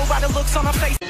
know by the looks on her face.